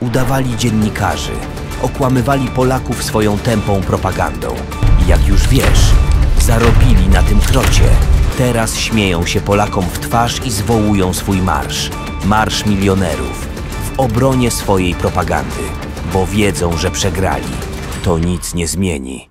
Udawali dziennikarzy, okłamywali Polaków swoją tępą propagandą. I jak już wiesz, zarobili na tym krocie. Teraz śmieją się Polakom w twarz i zwołują swój marsz. Marsz milionerów. W obronie swojej propagandy. Bo wiedzą, że przegrali. To nic nie zmieni.